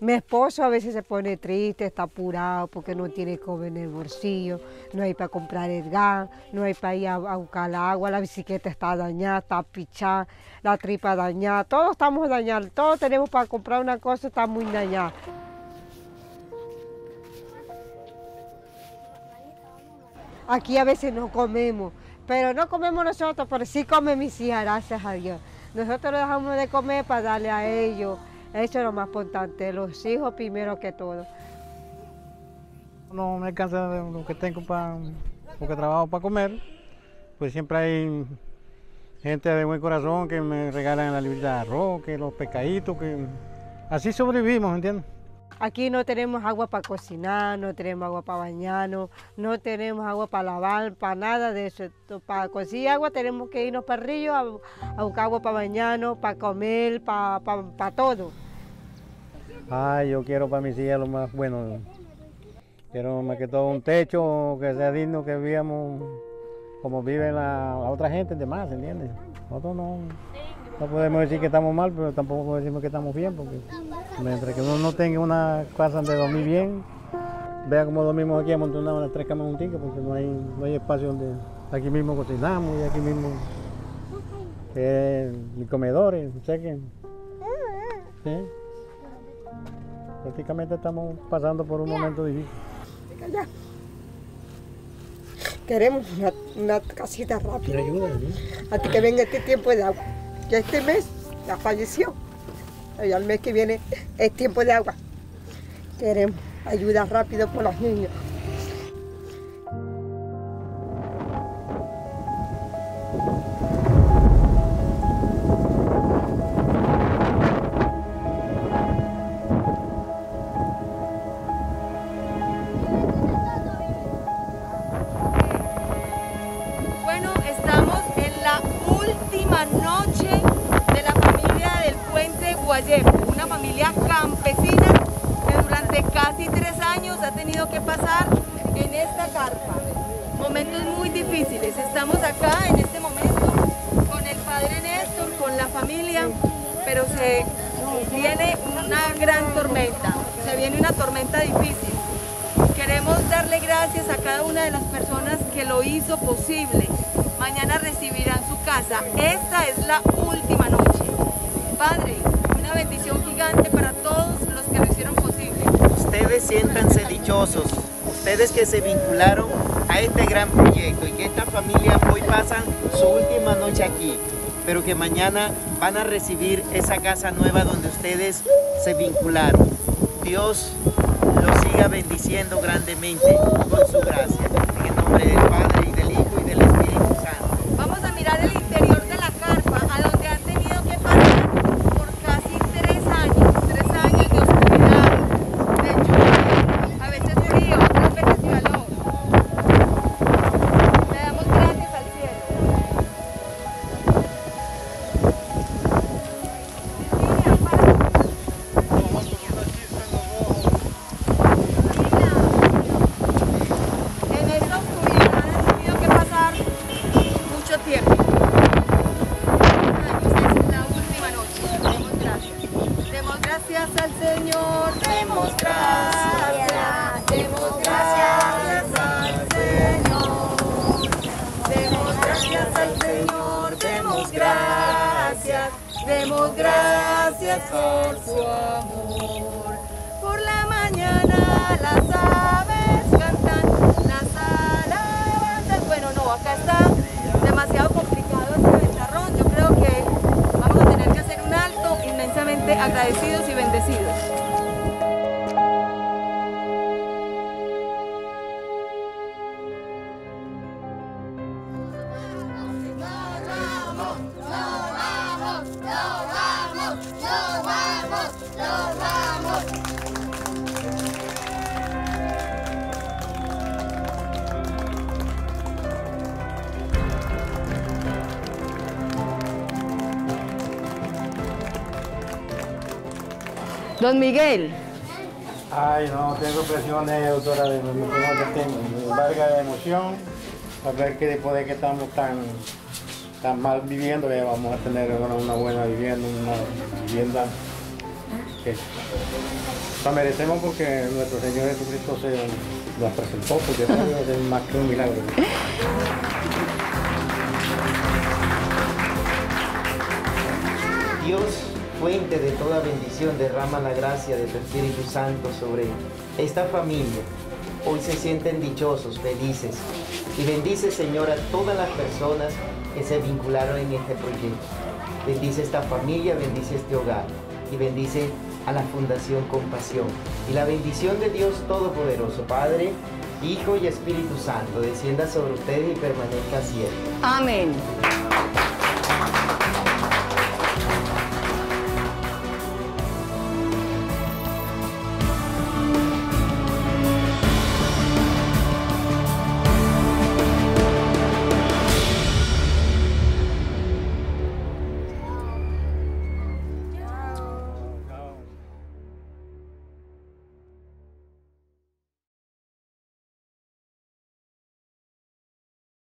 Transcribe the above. Mi esposo a veces se pone triste, está apurado porque no tiene cobre en el bolsillo, no hay para comprar el gas, no hay para ir a buscar la agua, la bicicleta está dañada, está pichada, la tripa dañada, todos estamos dañados, todos tenemos para comprar una cosa, está muy dañada. Aquí a veces no comemos, pero no comemos nosotros, pero sí comen mis hijas, gracias a Dios. Nosotros no dejamos de comer para darle a ellos. Eso es lo más importante, los hijos primero que todo. No me alcanza lo que tengo para, porque trabajo para comer, pues siempre hay gente de buen corazón que me regalan la librita de arroz, que los pescaditos, que así sobrevivimos, ¿entiendes? Aquí no tenemos agua para cocinar, no tenemos agua para bañarnos, no tenemos agua para lavar, para nada de eso. Para conseguir agua tenemos que irnos para el río a buscar agua para bañarnos, para comer, para todo. Ay, yo quiero para mis hijas lo más bueno. Quiero más que todo un techo que sea digno, que vivamos como vive la otra gente de más, ¿entiendes? Nosotros no podemos decir que estamos mal, pero tampoco decimos que estamos bien, porque mientras que uno no tenga una casa donde dormir bien, vea como dormimos aquí, amontonamos las tres camas juntas, porque no hay espacio donde... Aquí mismo cocinamos y aquí mismo... mis comedores, chequen. ¿Sí? Prácticamente estamos pasando por un momento difícil. Queremos una casita rápida, hasta que venga este tiempo de agua. Ya este mes ya falleció, ya el mes que viene es tiempo de agua. Queremos ayuda rápido por los niños. Bueno, estamos en la última noche de la familia del Puente Guayepo, una familia campesina que durante casi 3 años ha tenido que pasar en esta carpa. Momentos muy difíciles. Estamos acá en este momento con el padre Néstor, con la familia, pero se viene una gran tormenta, se viene una tormenta difícil. Queremos darle gracias a cada una de las personas que lo hizo posible. Mañana recibirán su casa. Esta es la última noche. Padre, una bendición gigante para todos los que lo hicieron posible. Ustedes siéntanse dichosos, ustedes que se vincularon a este gran proyecto y que esta familia hoy pasan su última noche aquí, pero que mañana van a recibir esa casa nueva donde ustedes se vincularon. Dios los siga bendiciendo grandemente con su gracia. En el nombre del Padre, y del Hijo, y del Espíritu Santo. Vamos a mirar el interior de la carpa, a donde han tenido que pasar por casi 3 años. 3 años de oscuridad, de lluvia, a veces frío, otras veces calor. Le damos gracias al cielo. Demos gracias por su amor. Por la mañana las aves cantan, las alabanzas. Bueno, no, acá está demasiado complicado este ventarrón. Yo creo que vamos a tener que hacer un alto, inmensamente agradecidos y bendecidos. Don Miguel. Ay, no, tengo presiones, doctora, de los que tengo. Valga de emoción, a ver que después de que estamos tan mal viviendo, ya vamos a tener una buena vivienda, una vivienda que La merecemos porque nuestro Señor Jesucristo se nos presentó, porque es más que un milagro. Dios, fuente de toda bendición, derrama la gracia de tu Espíritu Santo sobre esta familia. Hoy se sienten dichosos, felices. Y bendice, Señor, a todas las personas que se vincularon en este proyecto. Bendice esta familia, bendice este hogar. Y bendice a la Fundación Compasión. Y la bendición de Dios Todopoderoso, Padre, Hijo y Espíritu Santo, descienda sobre ustedes y permanezca siempre. Amén.